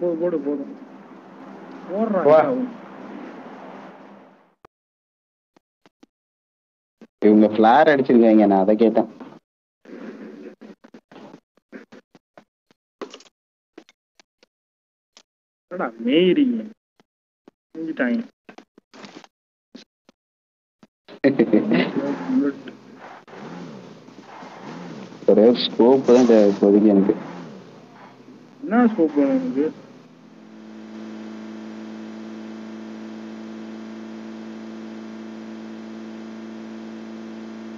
போடு போடும் போடுறான். இவங்க ஃபிளார் அடிச்சிருக்காங்க, நான் அதை கேட்டேன். ஒரே ஸ்கோப் தான் இப்போதைக்கு எனக்கு. என்ன ஸ்கோப் வேணும் எனக்கு?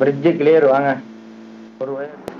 பிரிட்ஜ் கிளியர் வாங்க. ஒரு வயர் வாங்கடா.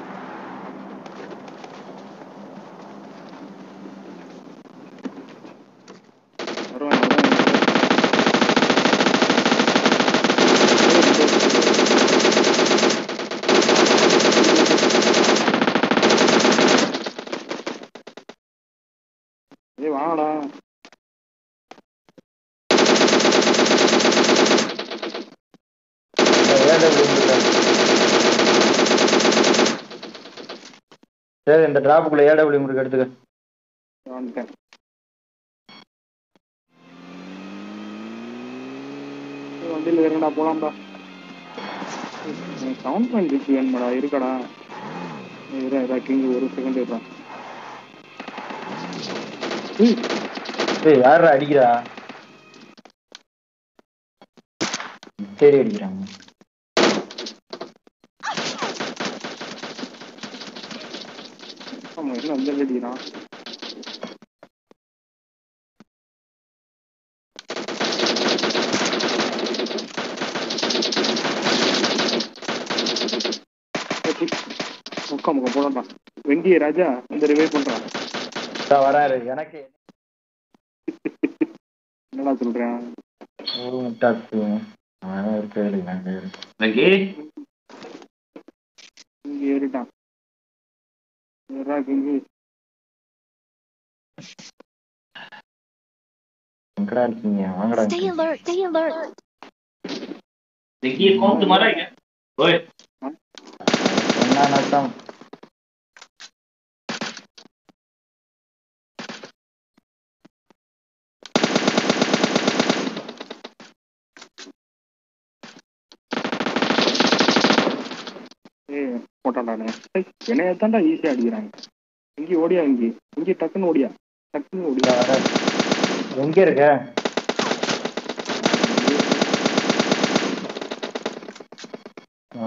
சரி, இந்த டிராப்புக்குள்ள ஏடபிள்யூ முருக்கு எடுத்துக்க. வண்டியில் இறங்கடா, போலாம்டா. சவுண்ட் பாயிண்ட் இருக்கு வேணுமாடா? இருக்கடா, ஒரு செகண்ட் இருக்கான். யாரா அடிக்கிறா? சரி, அடிக்கிறாங்க. வெங்கிய ராஜா இந்த ரிவே பண்றான் வராரு. எனக்கு என்னடா சொல்றேன், இங்க ஏறிட்டான். போட்டாண்டானே, என்னைய தாண்டா ஈஸியா அடிக்கிறாங்க. இங்கே ஓடியா, இங்கே இங்கே டக்குன்னு ஓடியா, டக்குன்னு ஓடியா. எங்க இருக்க?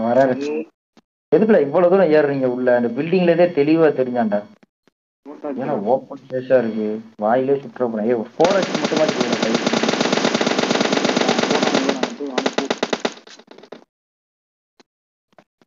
வராரு. எதுக்குல இவ்வளவு தூரம் ஏறுறீங்க உள்ள? அந்த பில்டிங்லதே தெளிவா தெரிஞ்சாண்டா. ஏன்னா ஓப்பன் ஸ்பேஸா இருக்கு, வாயிலே சுற்ற போறேன். ஏ, 4x மட்டும் மாதிரி போயிடும்.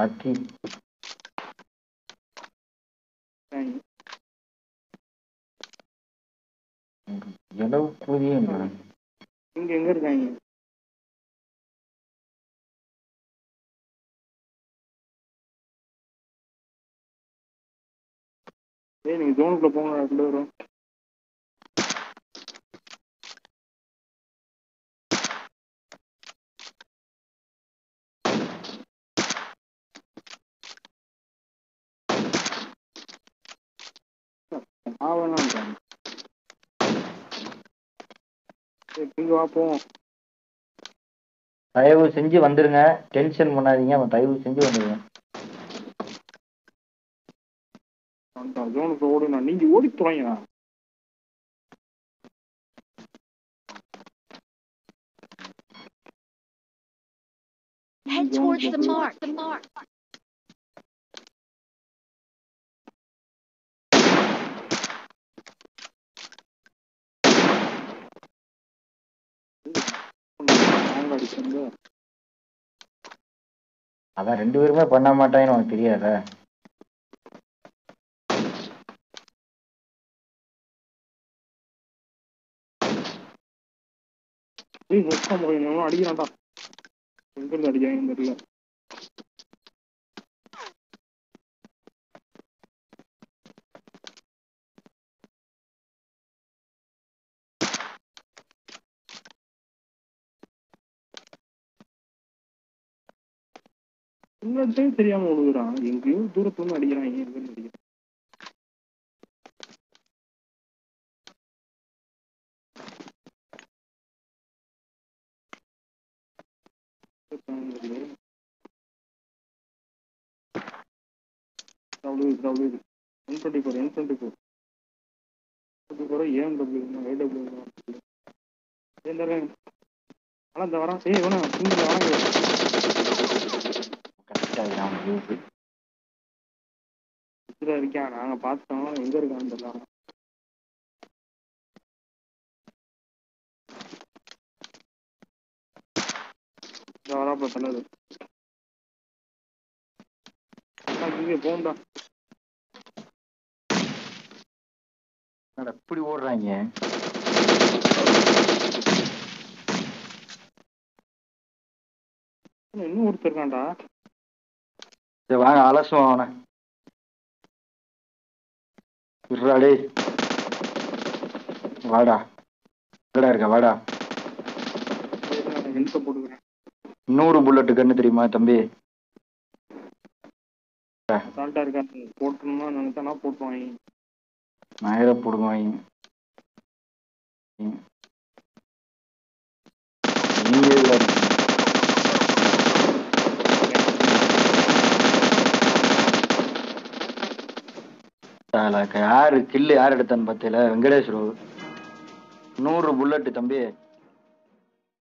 ஆக்கி எலவு கூதியும் இங்க எங்க இருக்காங்க? நீங்க ஜோனுக்குள்ள போங்க, ரெண்டு வரும். தயவு செஞ்சு வந்துருங்க, டென்ஷன் பண்ணாதீங்க. அவன் தயவு செஞ்சு வந்துருங்க. ஓடுனா நீங்க ஓடி துறையா? அதான் ரெண்டு பேருமே பண்ண மாட்டாங்கன்னு உனக்கு தெரியாதா? அடிக்கிறான்டா, எங்க இருந்து அடிக்கிறாங்கன்னு தெரியல. எல்லாத்தையும் தெரியாம விழுகுறான், எங்கேயும் தூரத்துல இருந்து அடிக்கிறான், எங்கேருந்து அடிக்கிறான். ஆனா இந்த வரான் சரி வேணா இருக்கான். நாங்க பார்த்தோம் எங்க இருக்கான்னு தெரியல. எப்படி ஓடுறாங்க இன்னும் ஒருத்தருக்காண்டா. சரி வாங்க அலசும் அவனை. டே வாடா, எங்கடா இருக்க வாடா. போட்டுக்கிறேன் 100 புல்லட் கண்ணு தெரியுமா தம்பி? அசால்ட்டா இருக்கா, போட்டுறணும்னா நினைச்சா போட்டுருவாங்க, நாயிர போடுவாங்க. யாரு கில்லு யார் எடுத்தான்னு பார்த்தீங்களா? வெங்கடேஷ் 100 புல்லட் தம்பி.